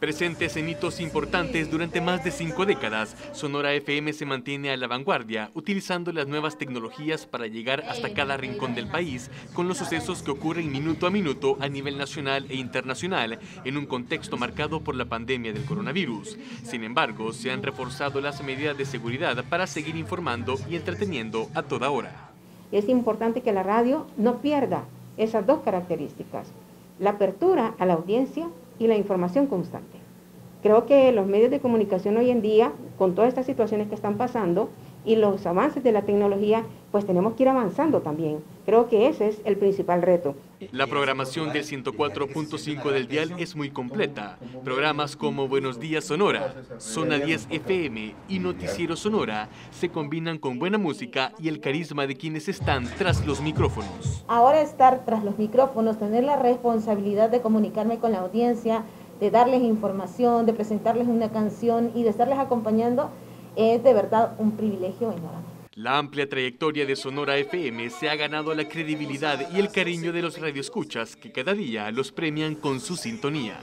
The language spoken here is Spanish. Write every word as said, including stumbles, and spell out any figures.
Presentes en hitos importantes durante más de cinco décadas, Sonora F M se mantiene a la vanguardia, utilizando las nuevas tecnologías para llegar hasta cada rincón del país, con los sucesos que ocurren minuto a minuto a nivel nacional e internacional, en un contexto marcado por la pandemia del coronavirus. Sin embargo, se han reforzado las medidas de seguridad para seguir informando y entreteniendo a toda hora. Es importante que la radio no pierda esas dos características, la apertura a la audiencia y la información constante. Creo que los medios de comunicación hoy en día, con todas estas situaciones que están pasando y los avances de la tecnología, pues tenemos que ir avanzando también. Creo que ese es el principal reto. La programación del ciento cuatro punto cinco del dial es muy completa. Programas como Buenos Días Sonora, Zona diez F M y Noticiero Sonora se combinan con buena música y el carisma de quienes están tras los micrófonos. Ahora estar tras los micrófonos, tener la responsabilidad de comunicarme con la audiencia, de darles información, de presentarles una canción y de estarles acompañando, es de verdad un privilegio enorme. La amplia trayectoria de Sonora F M se ha ganado la credibilidad y el cariño de los radioescuchas que cada día los premian con su sintonía.